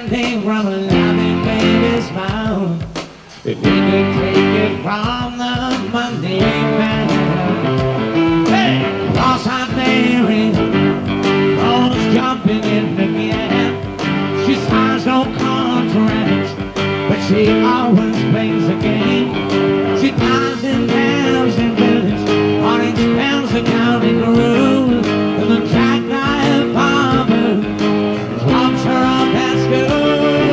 hand came from a loving baby's mouth. If you could take it from the Monday man, hey! Lost her Mary, always jumping in the gap. She signs no contracts, but she always plays the game. She dies in towns and villages, or expels the county groove. And the jackknife barber drops her up at school.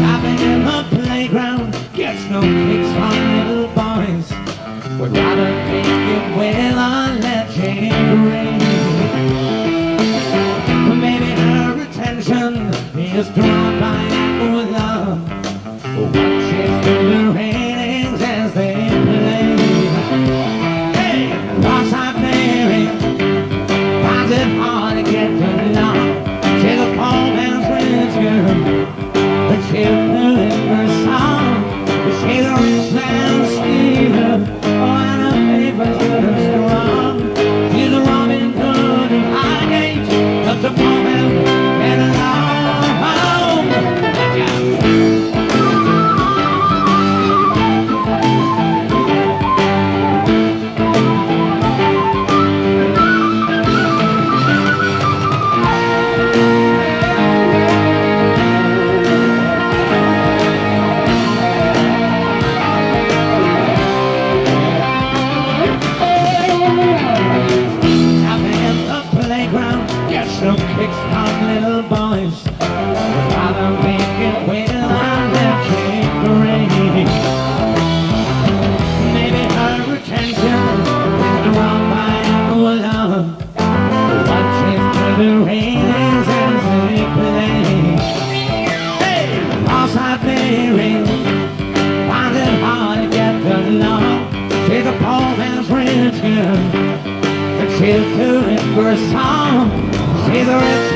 Stopping in the playground, gets no kicks from little boys. Would rather take it well on that chain. Maybe her attention is drawn by equal love. Watches the ratings as they play. Hey, lost her Mary, finds it hard to get along. She's a poor man's rich girl, but she's good in her song. She's a rich man's stealer, oh, and her paper's good and strong. She's a Robin Hood of Highgate, helps a poor man get along. Some kicks on little boys, but I don't think it will on their chain. Maybe her attention is drawn by our love, watching through the railings as they play. Hey! Lost her Mary, find it hard to get along. She's a poor man's rich girl, but she's doing for a song. She's a